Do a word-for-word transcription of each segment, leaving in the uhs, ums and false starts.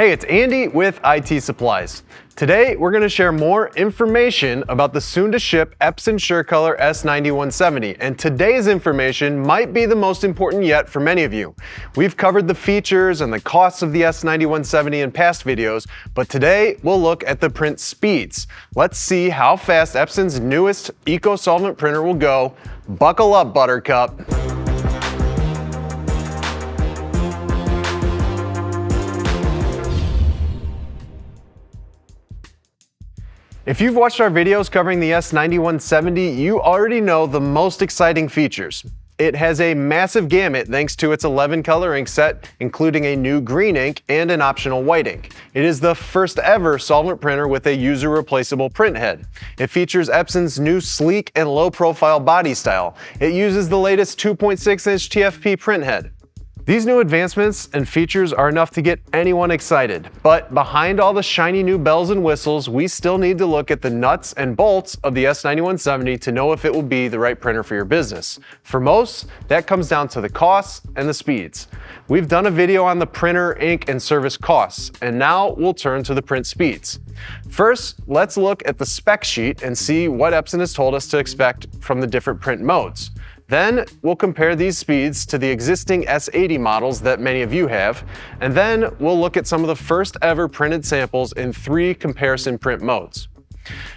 Hey, it's Andy with I T Supplies. Today, we're gonna share more information about the soon-to-ship Epson SureColor S ninety-one seventy, and today's information might be the most important yet for many of you. We've covered the features and the costs of the S ninety-one seventy in past videos, but today, we'll look at the print speeds. Let's see how fast Epson's newest Eco Solvent printer will go. Buckle up, Buttercup. If you've watched our videos covering the S ninety-one seventy, you already know the most exciting features. It has a massive gamut thanks to its eleven color ink set, including a new green ink and an optional white ink. It is the first ever solvent printer with a user-replaceable printhead. It features Epson's new sleek and low-profile body style. It uses the latest two point six inch T F P printhead. These new advancements and features are enough to get anyone excited, but behind all the shiny new bells and whistles, we still need to look at the nuts and bolts of the S ninety-one seventy to know if it will be the right printer for your business. For most, that comes down to the costs and the speeds. We've done a video on the printer, ink, and service costs, and now we'll turn to the print speeds. First, let's look at the spec sheet and see what Epson has told us to expect from the different print modes. Then we'll compare these speeds to the existing S eighty models that many of you have, and then we'll look at some of the first ever printed samples in three comparison print modes.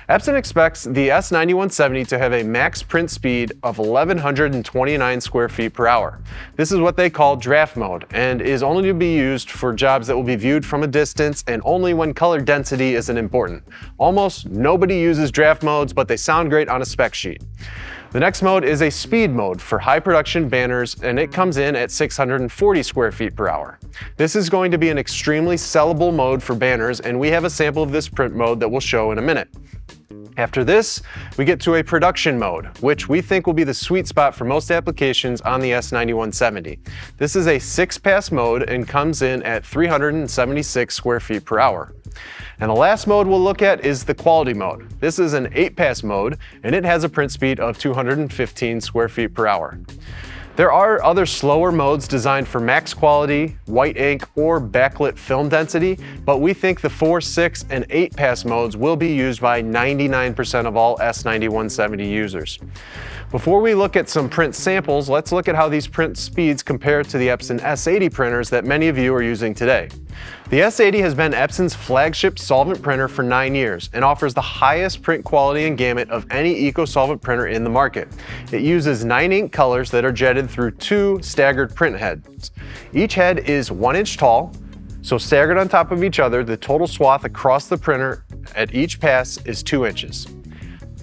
Epson expects the S ninety-one seventy to have a max print speed of eleven hundred twenty-nine square feet per hour. This is what they call draft mode and is only to be used for jobs that will be viewed from a distance and only when color density isn't important. Almost nobody uses draft modes, but they sound great on a spec sheet. The next mode is a speed mode for high production banners, and it comes in at six hundred forty square feet per hour. This is going to be an extremely sellable mode for banners, and we have a sample of this print mode that we'll show in a minute. After this, we get to a production mode, which we think will be the sweet spot for most applications on the S ninety-one seventy. This is a six-pass mode and comes in at three hundred seventy-six square feet per hour. And the last mode we'll look at is the quality mode. This is an eight-pass mode, and it has a print speed of two hundred fifteen square feet per hour. There are other slower modes designed for max quality, white ink, or backlit film density, but we think the four, six, and eight pass modes will be used by ninety-nine percent of all S ninety-one seventy users. Before we look at some print samples, let's look at how these print speeds compare to the Epson S eighty printers that many of you are using today. The S eighty has been Epson's flagship solvent printer for nine years and offers the highest print quality and gamut of any Eco Solvent printer in the market. It uses nine ink colors that are jetted through two staggered print heads. Each head is one inch tall, so staggered on top of each other, the total swath across the printer at each pass is two inches.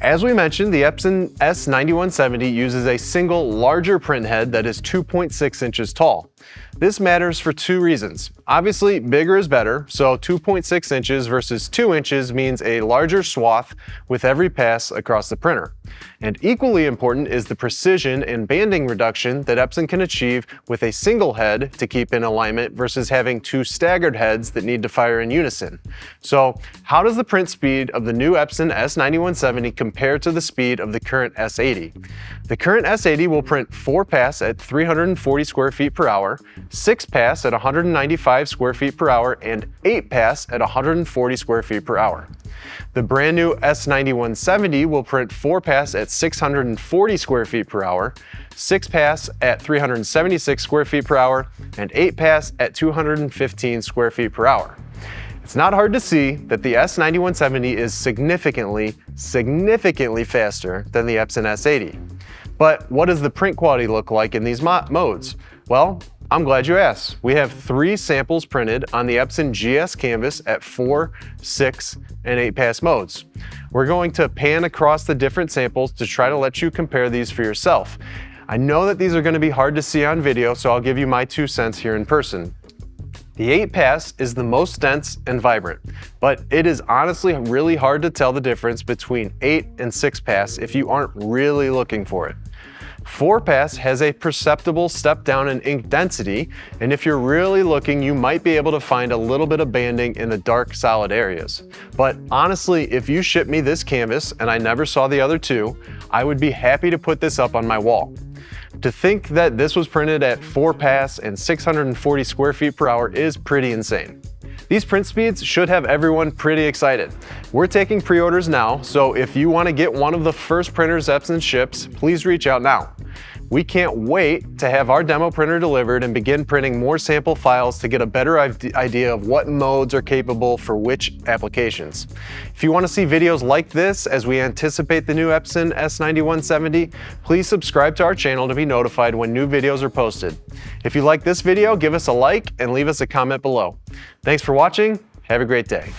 As we mentioned, the Epson S ninety-one seventy uses a single larger print head that is two point six inches tall. This matters for two reasons. Obviously, bigger is better, so two point six inches versus two inches means a larger swath with every pass across the printer. And equally important is the precision and banding reduction that Epson can achieve with a single head to keep in alignment versus having two staggered heads that need to fire in unison. So how does the print speed of the new Epson S ninety-one seventy compare to the speed of the current S eighty? The current S eighty will print four pass at three hundred forty square feet per hour, six pass at one hundred ninety-five square feet per hour, and eight pass at one hundred forty square feet per hour. The brand new S ninety-one seventy will print four pass at six hundred forty square feet per hour, six pass at three hundred seventy-six square feet per hour, and eight pass at two hundred fifteen square feet per hour. It's not hard to see that the S ninety-one seventy is significantly, significantly faster than the Epson S eighty. But what does the print quality look like in these mo- modes? Well, I'm glad you asked. We have three samples printed on the Epson G S canvas at four, six, and eight pass modes. We're going to pan across the different samples to try to let you compare these for yourself. I know that these are going to be hard to see on video, so I'll give you my two cents here in person. The eight pass is the most dense and vibrant, but it is honestly really hard to tell the difference between eight and six pass if you aren't really looking for it. Four pass has a perceptible step down in ink density, and if you're really looking, you might be able to find a little bit of banding in the dark solid areas. But honestly, if you shipped me this canvas and I never saw the other two, I would be happy to put this up on my wall. To think that this was printed at four pass and six hundred forty square feet per hour is pretty insane. These print speeds should have everyone pretty excited. We're taking pre-orders now, so if you want to get one of the first printers Epson ships, please reach out now. We can't wait to have our demo printer delivered and begin printing more sample files to get a better idea of what modes are capable for which applications. If you want to see videos like this as we anticipate the new Epson S ninety-one seventy, please subscribe to our channel to be notified when new videos are posted. If you like this video, give us a like and leave us a comment below. Thanks for watching. Have a great day.